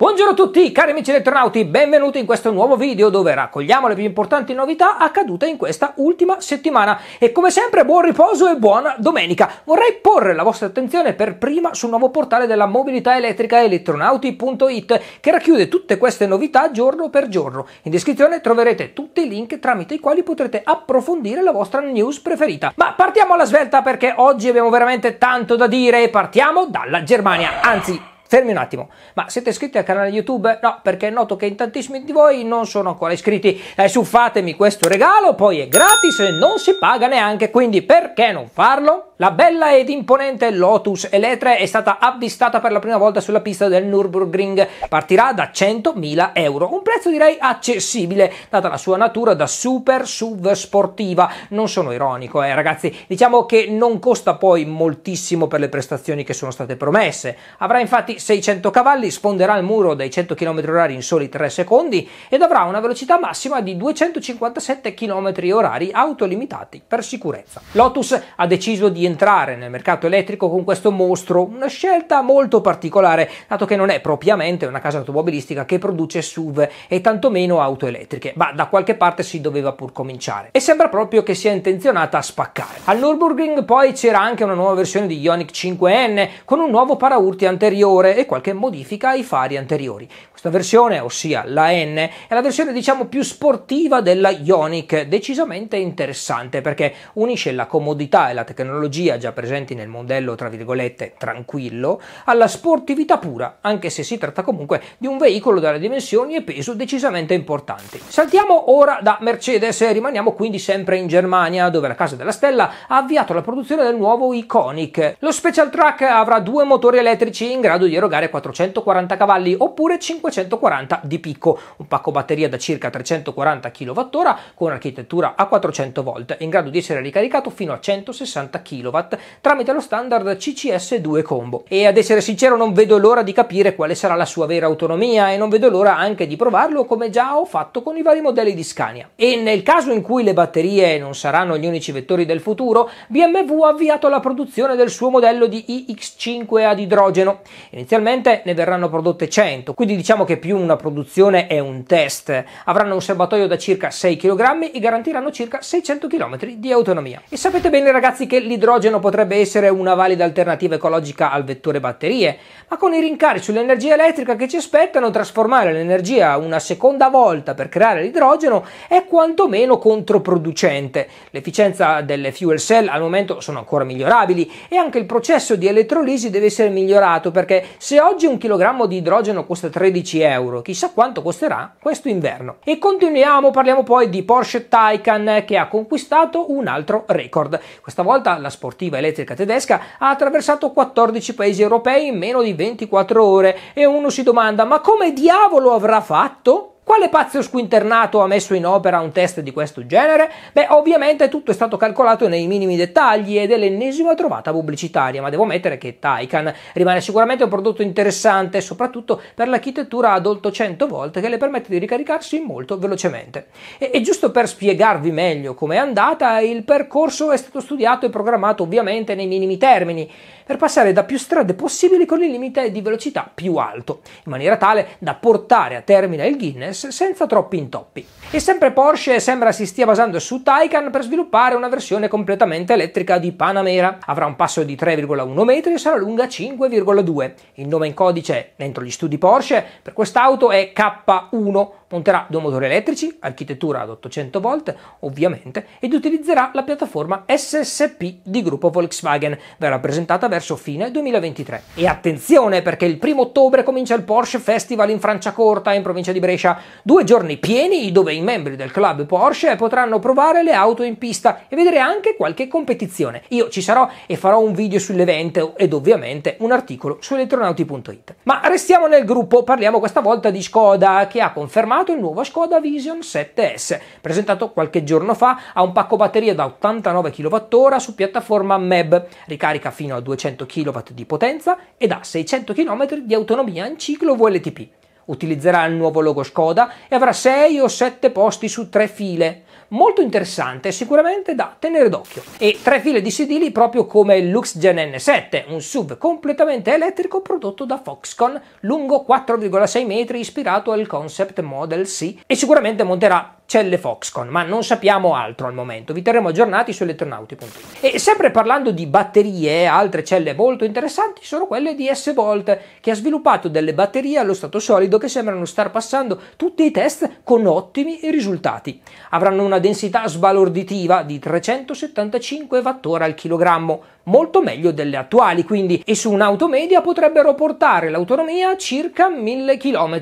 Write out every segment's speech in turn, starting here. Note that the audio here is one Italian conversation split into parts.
Buongiorno a tutti cari amici elettronauti, benvenuti in questo nuovo video dove raccogliamo le più importanti novità accadute in questa ultima settimana e come sempre buon riposo e buona domenica. Vorrei porre la vostra attenzione per prima sul nuovo portale della mobilità elettrica elettronauti.it che racchiude tutte queste novità giorno per giorno. In descrizione troverete tutti i link tramite i quali potrete approfondire la vostra news preferita. Ma partiamo alla svelta perché oggi abbiamo veramente tanto da dire e partiamo dalla Germania, anzi... Fermi un attimo, ma siete iscritti al canale YouTube? No, perché noto che in tantissimi di voi non sono ancora iscritti. Su, fatemi questo regalo, poi è gratis e non si paga neanche, quindi perché non farlo? La bella ed imponente Lotus Eletre è stata avvistata per la prima volta sulla pista del Nurburgring. Partirà da 100.000 euro, un prezzo direi accessibile, data la sua natura da super SUV sportiva. Non sono ironico, ragazzi, diciamo che non costa poi moltissimo per le prestazioni che sono state promesse. Avrà infatti 600 cavalli, sfonderà il muro dai 100 km/h in soli 3 secondi ed avrà una velocità massima di 257 km/h autolimitati per sicurezza. Lotus ha deciso di entrare nel mercato elettrico con questo mostro, una scelta molto particolare, dato che non è propriamente una casa automobilistica che produce SUV e tantomeno auto elettriche, ma da qualche parte si doveva pur cominciare e sembra proprio che sia intenzionata a spaccare. Al Nürburgring poi c'era anche una nuova versione di IONIQ 5N con un nuovo paraurti anteriore e qualche modifica ai fari anteriori. Questa versione, ossia la N, è la versione diciamo più sportiva della IONIQ, decisamente interessante perché unisce la comodità e la tecnologia già presenti nel modello tra virgolette tranquillo alla sportività pura, anche se si tratta comunque di un veicolo dalle dimensioni e peso decisamente importanti. Saltiamo ora da Mercedes e rimaniamo quindi sempre in Germania, dove la casa della stella ha avviato la produzione del nuovo Iconic. Lo Special Truck avrà due motori elettrici in grado di erogare 440 cavalli oppure 540 di picco, un pacco batteria da circa 340 kWh con architettura a 400 volt, in grado di essere ricaricato fino a 160 kW tramite lo standard CCS2 combo. E ad essere sincero non vedo l'ora di capire quale sarà la sua vera autonomia e non vedo l'ora anche di provarlo come già ho fatto con i vari modelli di Scania. E nel caso in cui le batterie non saranno gli unici vettori del futuro, BMW ha avviato la produzione del suo modello di iX5 ad idrogeno. Inizialmente ne verranno prodotte 100, quindi diciamo che più una produzione è un test. Avranno un serbatoio da circa 6 kg e garantiranno circa 600 km di autonomia. E sapete bene ragazzi che l'idrogeno potrebbe essere una valida alternativa ecologica al vettore batterie, ma con i rincari sull'energia elettrica che ci aspettano, trasformare l'energia una seconda volta per creare l'idrogeno è quantomeno controproducente. L'efficienza delle fuel cell al momento sono ancora migliorabili e anche il processo di elettrolisi deve essere migliorato perché se oggi un chilogrammo di idrogeno costa 13 euro, chissà quanto costerà questo inverno. E continuiamo, parliamo poi di Porsche Taycan che ha conquistato un altro record. Questa volta la sportiva elettrica tedesca ha attraversato 14 paesi europei in meno di 24 ore e uno si domanda ma come diavolo avrà fatto? Quale pazzo squinternato ha messo in opera un test di questo genere? Beh, ovviamente tutto è stato calcolato nei minimi dettagli ed è l'ennesima trovata pubblicitaria, ma devo ammettere che Taycan rimane sicuramente un prodotto interessante, soprattutto per l'architettura ad 800 volt che le permette di ricaricarsi molto velocemente. E giusto per spiegarvi meglio com'è andata, il percorso è stato studiato e programmato ovviamente nei minimi termini, per passare da più strade possibili con il limite di velocità più alto, in maniera tale da portare a termine il Guinness senza troppi intoppi. E sempre Porsche sembra si stia basando su Taycan per sviluppare una versione completamente elettrica di Panamera. Avrà un passo di 3,1 metri e sarà lunga 5,2. Il nome in codice dentro gli studi Porsche per quest'auto è K1. Monterà due motori elettrici, architettura ad 800 volt ovviamente, ed utilizzerà la piattaforma SSP di gruppo Volkswagen. Verrà presentata verso fine 2023. E attenzione perché il 1° ottobre comincia il Porsche Festival in Franciacorta, in provincia di Brescia. 2 giorni pieni dove i membri del club Porsche potranno provare le auto in pista e vedere anche qualche competizione. Io ci sarò e farò un video sull'evento ed ovviamente un articolo su elettronauti.it. Ma restiamo nel gruppo, parliamo questa volta di Skoda che ha confermato il nuovo Skoda Vision 7S, presentato qualche giorno fa. Ha un pacco batteria da 89 kWh su piattaforma MEB, ricarica fino a 200 kW di potenza ed ha 600 km di autonomia in ciclo VLTP. utilizzerà il nuovo logo Skoda e avrà 6 o 7 posti su 3 file. Molto interessante, sicuramente da tenere d'occhio. E 3 file di sedili proprio come il Lux Gen N7, un SUV completamente elettrico prodotto da Foxconn, lungo 4,6 metri, ispirato al concept Model C, e sicuramente monterà celle Foxconn, ma non sappiamo altro al momento. Vi terremo aggiornati su elettronauti.it. E sempre parlando di batterie, altre celle molto interessanti sono quelle di S-Volt, che ha sviluppato delle batterie allo stato solido che sembrano star passando tutti i test con ottimi risultati. Avranno una densità sbalorditiva di 375 Wh al chilogrammo, molto meglio delle attuali quindi, e su un'auto media potrebbero portare l'autonomia a circa 1000 km.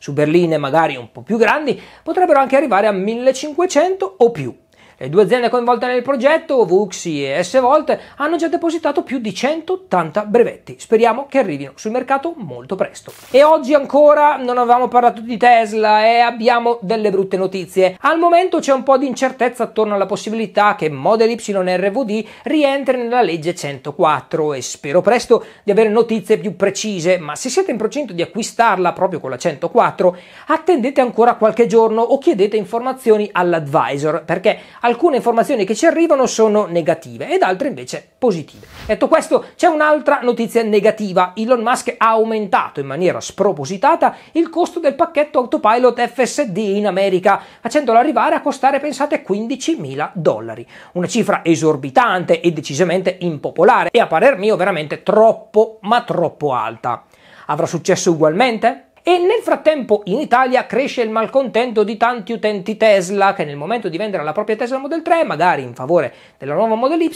Su berline magari un po' più grandi potrebbero anche arrivare a 1500 o più. Le due aziende coinvolte nel progetto, Vuxi e S-Volt, hanno già depositato più di 180 brevetti. Speriamo che arrivino sul mercato molto presto. E oggi ancora non avevamo parlato di Tesla e abbiamo delle brutte notizie. Al momento c'è un po' di incertezza attorno alla possibilità che Model Y RWD rientri nella legge 104 e spero presto di avere notizie più precise, ma se siete in procinto di acquistarla proprio con la 104, attendete ancora qualche giorno o chiedete informazioni all'advisor, perché alcune informazioni che ci arrivano sono negative ed altre invece positive. Detto questo, c'è un'altra notizia negativa. Elon Musk ha aumentato in maniera spropositata il costo del pacchetto autopilot FSD in America, facendolo arrivare a costare, pensate, $15.000. Una cifra esorbitante e decisamente impopolare e a parer mio veramente troppo, ma troppo alta. Avrà successo ugualmente? E nel frattempo in Italia cresce il malcontento di tanti utenti Tesla che nel momento di vendere la propria Tesla Model 3, magari in favore della nuova Model Y,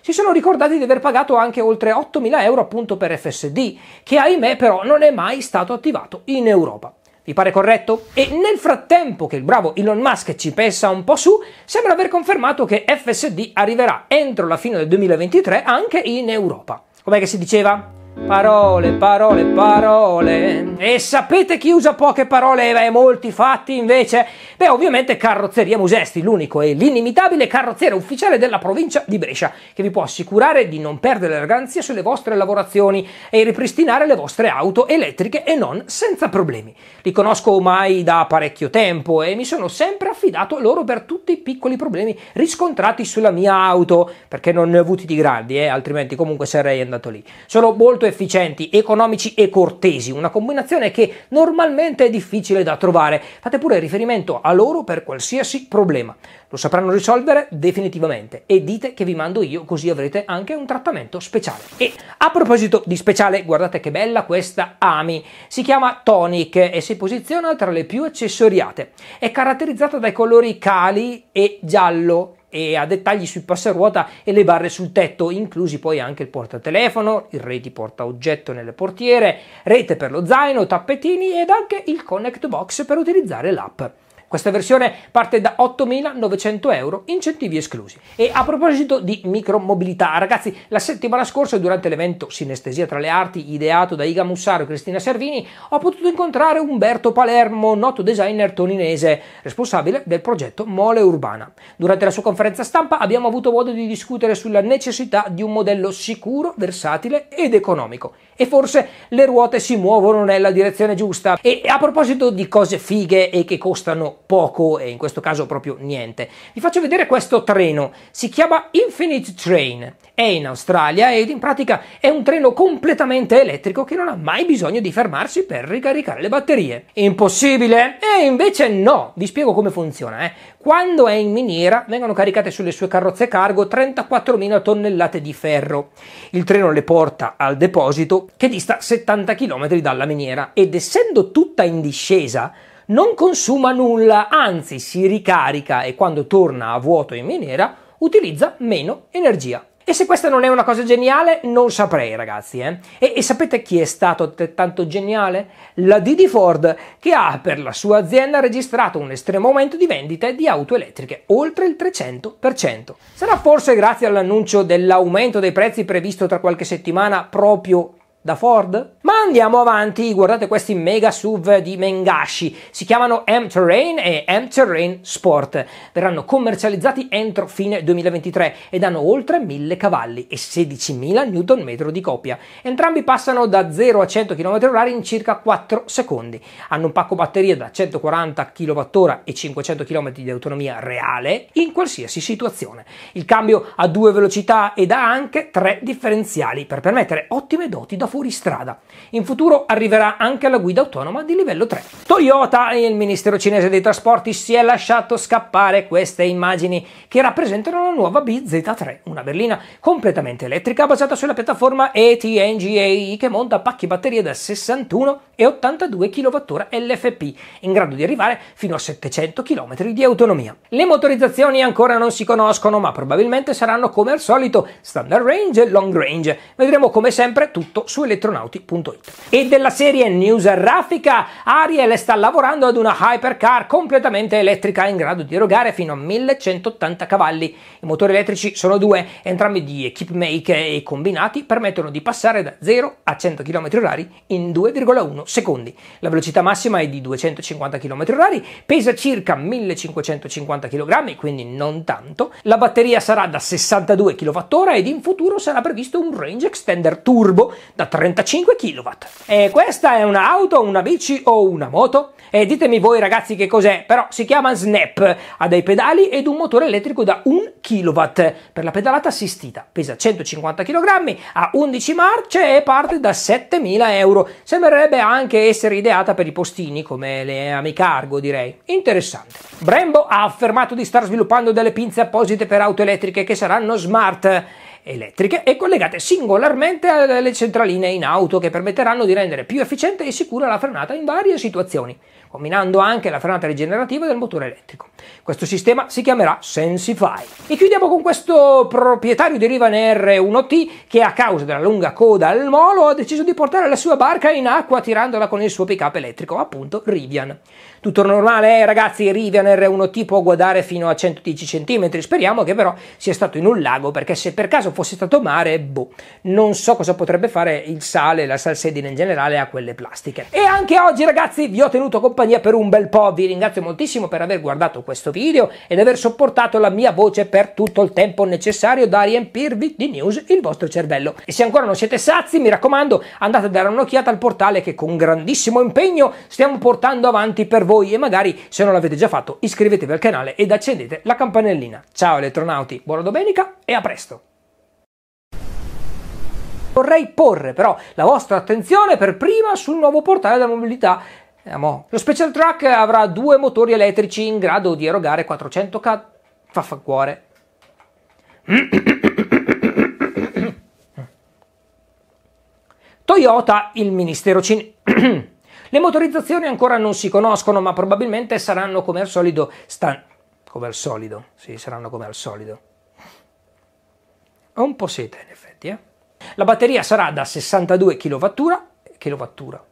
si sono ricordati di aver pagato anche oltre 8.000 euro appunto per FSD, che ahimè però non è mai stato attivato in Europa. Vi pare corretto? E nel frattempo che il bravo Elon Musk ci pensa un po' su, sembra aver confermato che FSD arriverà entro la fine del 2023 anche in Europa. Com'è che si diceva? Parole, parole, parole. E sapete chi usa poche parole e molti fatti invece? Beh, ovviamente Carrozzeria Musesti, l'unico e l'inimitabile carrozziere ufficiale della provincia di Brescia, che vi può assicurare di non perdere la garanzia sulle vostre lavorazioni e ripristinare le vostre auto elettriche e non senza problemi. Li conosco ormai da parecchio tempo e mi sono sempre affidato a loro per tutti i piccoli problemi riscontrati sulla mia auto, perché non ne ho avuti di grandi, altrimenti comunque sarei andato lì. Sono molto efficienti, economici e cortesi, una combinazione che normalmente è difficile da trovare. Fate pure riferimento a loro per qualsiasi problema, lo sapranno risolvere definitivamente, e dite che vi mando io, così avrete anche un trattamento speciale. E a proposito di speciale, guardate che bella questa Ami, si chiama Tonic e si posiziona tra le più accessoriate, è caratterizzata dai colori cali e giallo e a dettagli sui passaruota e le barre sul tetto, inclusi poi anche il portatelefono, il reti portaoggetto nelle portiere, rete per lo zaino, tappetini ed anche il connect box per utilizzare l'app. Questa versione parte da 8.900 euro, incentivi esclusi. E a proposito di micromobilità, ragazzi, la settimana scorsa durante l'evento Sinestesia tra le arti ideato da Iga Mussaro e Cristina Servini ho potuto incontrare Umberto Palermo, noto designer torinese, responsabile del progetto Mole Urbana. Durante la sua conferenza stampa abbiamo avuto modo di discutere sulla necessità di un modello sicuro, versatile ed economico. E forse le ruote si muovono nella direzione giusta. E a proposito di cose fighe e che costano poco, e in questo caso proprio niente, vi faccio vedere questo treno. Si chiama Infinite Train, è in Australia ed in pratica è un treno completamente elettrico che non ha mai bisogno di fermarsi per ricaricare le batterie. Impossibile? E invece no! Vi spiego come funziona. Quando è in miniera vengono caricate sulle sue carrozze cargo 34.000 tonnellate di ferro. Il treno le porta al deposito che dista 70 km dalla miniera ed essendo tutta in discesa non consuma nulla, anzi si ricarica e quando torna a vuoto in miniera utilizza meno energia. E se questa non è una cosa geniale, non saprei ragazzi. E sapete chi è stato altrettanto geniale? La D di Ford, che ha per la sua azienda registrato un estremo aumento di vendite di auto elettriche, oltre il 300%. Sarà forse grazie all'annuncio dell'aumento dei prezzi previsto tra qualche settimana proprio da Ford? Ma andiamo avanti, guardate questi mega SUV di Mengashi, si chiamano M-Terrain e M-Terrain Sport, verranno commercializzati entro fine 2023 ed hanno oltre 1000 cavalli e 16.000 Nm di coppia. Entrambi passano da 0 a 100 km/h in circa 4 secondi, hanno un pacco batteria da 140 kWh e 500 km di autonomia reale in qualsiasi situazione. Il cambio ha 2 velocità ed ha anche 3 differenziali per permettere ottime doti da fuoristrada. In futuro arriverà anche alla guida autonoma di livello 3. Toyota e il ministero cinese dei trasporti si è lasciato scappare queste immagini che rappresentano la nuova BZ3, una berlina completamente elettrica basata sulla piattaforma ATNGAE che monta pacchi batterie da 61 e 82 kWh LFP, in grado di arrivare fino a 700 km di autonomia. Le motorizzazioni ancora non si conoscono, ma probabilmente saranno come al solito standard range e long range. Vedremo come sempre tutto su elettronauti.it. E della serie News Raffica, Ariel sta lavorando ad una hypercar completamente elettrica in grado di erogare fino a 1180 cavalli. I motori elettrici sono 2, entrambi di Equipmake e combinati permettono di passare da 0 a 100 km/h in 2,1 secondi. La velocità massima è di 250 km/h, pesa circa 1550 kg, quindi non tanto. La batteria sarà da 62 kWh ed in futuro sarà previsto un range extender turbo da 35 kW. E questa è un'auto, una bici o una moto? E ditemi voi ragazzi che cos'è, però si chiama Snap, ha dei pedali ed un motore elettrico da 1 kW per la pedalata assistita, pesa 150 kg, ha 11 marce e parte da 7.000 €, sembrerebbe anche essere ideata per i postini come le Amicargo, direi. Interessante. Brembo ha affermato di star sviluppando delle pinze apposite per auto elettriche che saranno smart, elettriche e collegate singolarmente alle centraline in auto, che permetteranno di rendere più efficiente e sicura la frenata in varie situazioni, combinando anche la frenata rigenerativa del motore elettrico. Questo sistema si chiamerà Sensify. E chiudiamo con questo proprietario di Rivian R1T che, a causa della lunga coda al molo, ha deciso di portare la sua barca in acqua tirandola con il suo pick-up elettrico, appunto Rivian. Tutto normale, ragazzi, Rivian R1T può guardare fino a 110 cm, speriamo che però sia stato in un lago, perché se per caso fosse stato mare, boh, non so cosa potrebbe fare il sale, la salsedine in generale, a quelle plastiche. E anche oggi ragazzi vi ho tenuto compagnia per un bel po', vi ringrazio moltissimo per aver guardato questo video ed aver sopportato la mia voce per tutto il tempo necessario da riempirvi di news il vostro cervello. E se ancora non siete sazi, mi raccomando, andate a dare un'occhiata al portale che con grandissimo impegno stiamo portando avanti per voi. E magari, se non l'avete già fatto, iscrivetevi al canale ed accendete la campanellina. Ciao elettronauti, buona domenica e a presto! Vorrei porre però la vostra attenzione per prima sul nuovo portale della mobilità. Lo Special Truck avrà 2 motori elettrici in grado di erogare 400 kW. Faffancuore. Toyota, il ministero cinese. Le motorizzazioni ancora non si conoscono, ma probabilmente saranno come al solito saranno come al solito. Ho un po' sete in effetti, eh. La batteria sarà da 62 kWh.